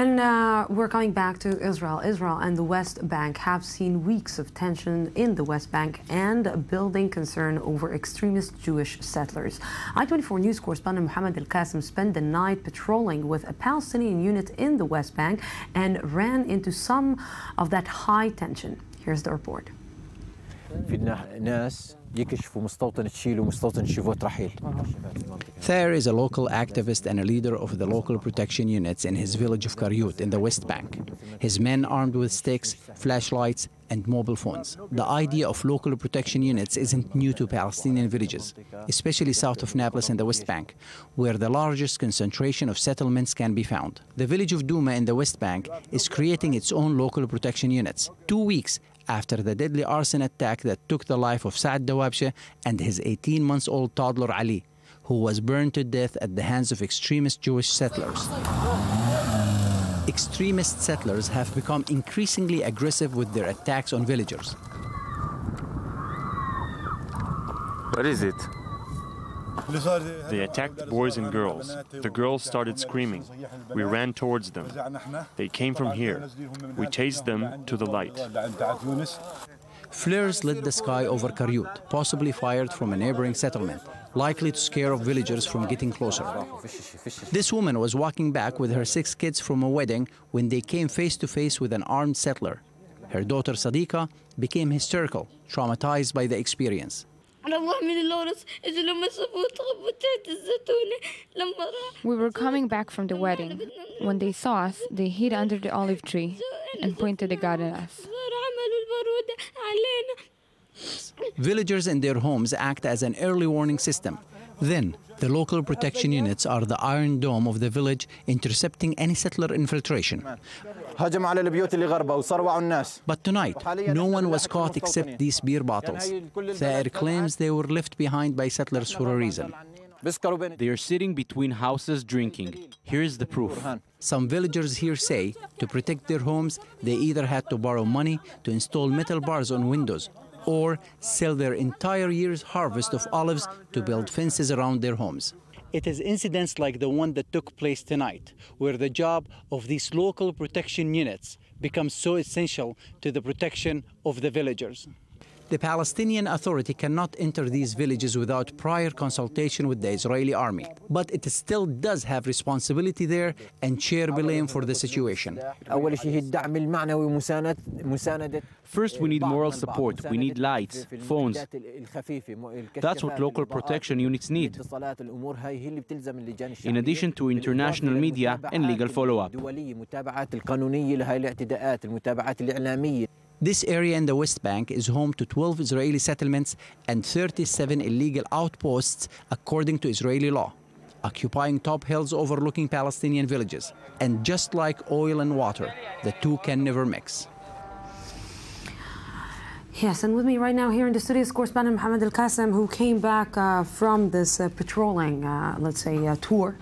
And we're coming back to Israel. Israel and the West Bank have seen weeks of tension in the West Bank and building concern over extremist Jewish settlers. I-24 News correspondent Mohammad Alkassim spent the night patrolling with a Palestinian unit in the West Bank and ran into some of that high tension. Here's the report. Thayer is a local activist and a leader of the local protection units in his village of Qaryut in the West Bank. His men armed with sticks, flashlights, and mobile phones. The idea of local protection units isn't new to Palestinian villages, especially south of Nablus in the West Bank, where the largest concentration of settlements can be found. The village of Duma in the West Bank is creating its own local protection units 2 weeks after the deadly arson attack that took the life of Saad Dawabshe and his 18-month-old toddler Ali, who was burned to death at the hands of extremist Jewish settlers. Extremist settlers have become increasingly aggressive with their attacks on villagers. What is it? They attacked boys and girls. The girls started screaming. We ran towards them. They came from here. We chased them to the light. Flares lit the sky over Qaryut, possibly fired from a neighboring settlement, likely to scare off villagers from getting closer. This woman was walking back with her 6 kids from a wedding when they came face to face with an armed settler. Her daughter Sadika became hysterical, traumatized by the experience. We were coming back from the wedding. When they saw us, they hid under the olive tree and pointed a gun at us. Villagers in their homes act as an early warning system. Then, the local protection units are the iron dome of the village, intercepting any settler infiltration. But tonight, no one was caught except these beer bottles. Thayer claims they were left behind by settlers for a reason. They are sitting between houses drinking. Here is the proof. Some villagers here say, to protect their homes, they either had to borrow money to install metal bars on windows, or sell their entire year's harvest of olives to build fences around their homes. It is incidents like the one that took place tonight, where the job of these local protection units becomes so essential to the protection of the villagers. The Palestinian Authority cannot enter these villages without prior consultation with the Israeli army, but it still does have responsibility there and share blame for the situation. First, we need moral support. We need lights, phones. That's what local protection units need, in addition to international media and legal follow-up. This area in the West Bank is home to 12 Israeli settlements and 37 illegal outposts, according to Israeli law, occupying top hills overlooking Palestinian villages. And just like oil and water, the two can never mix. Yes, and with me right now here in the studio is correspondent Mohammad Alkassim, who came back from this patrolling, let's say, tour.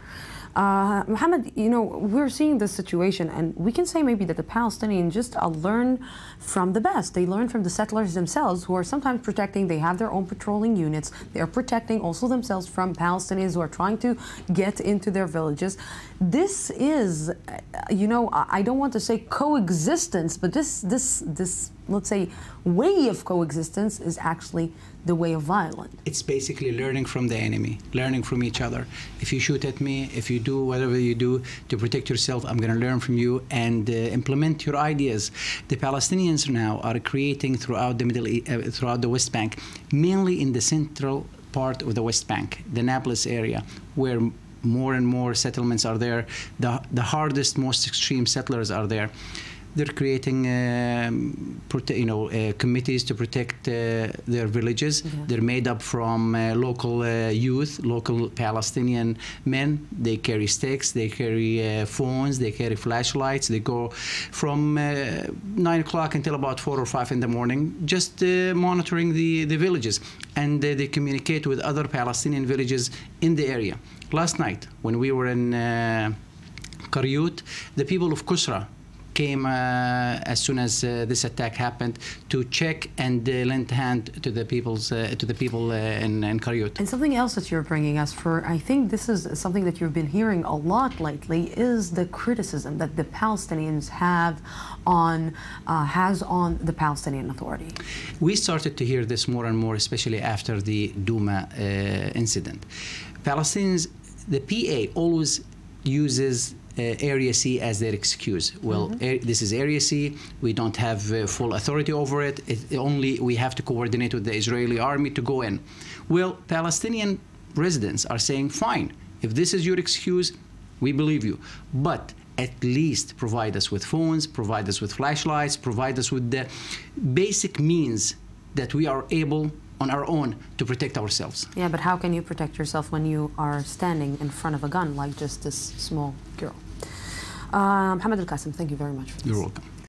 Mohammad, you know, we're seeing this situation, and we can say maybe that the Palestinians just learn from the best. They learn from the settlers themselves, who are sometimes protecting. They have their own patrolling units. They are protecting also themselves from Palestinians who are trying to get into their villages. This is, you know, I don't want to say coexistence, but this, let's say, way of coexistence is actually the way of violence. It's basically learning from the enemy, learning from each other. If you shoot at me, if you do whatever you do to protect yourself, I'm going to learn from you and implement your ideas. The Palestinians now are creating throughout the throughout the West Bank, mainly in the central part of the West Bank, the Nablus area, where more and more settlements are there. The hardest, most extreme settlers are there. They're creating committees to protect their villages. Yeah. They're made up from local youth, local Palestinian men. They carry sticks, they carry phones, they carry flashlights. They go from 9 o'clock until about 4 or 5 in the morning, just monitoring the villages. And they communicate with other Palestinian villages in the area. Last night, when we were in Qaryut, the people of Qusra came as soon as this attack happened to check and lend hand to the people's to the people in Qaryut. And something else that you're bringing us for, I think this is something that you've been hearing a lot lately, is the criticism that the Palestinians have on has on the Palestinian Authority. We started to hear this more and more, especially after the Duma incident. Palestinians, the PA always uses Area C as their excuse. Well, this is Area C. We don't have full authority over it. Only we have to coordinate with the Israeli army to go in. Well, Palestinian residents are saying, fine, if this is your excuse, we believe you. But at least provide us with phones, provide us with flashlights, provide us with the basic means that we are able on our own to protect ourselves. Yeah, but how can you protect yourself when you are standing in front of a gun like just this small girl? Mohammad Alkassim, thank you very much for this. You're welcome.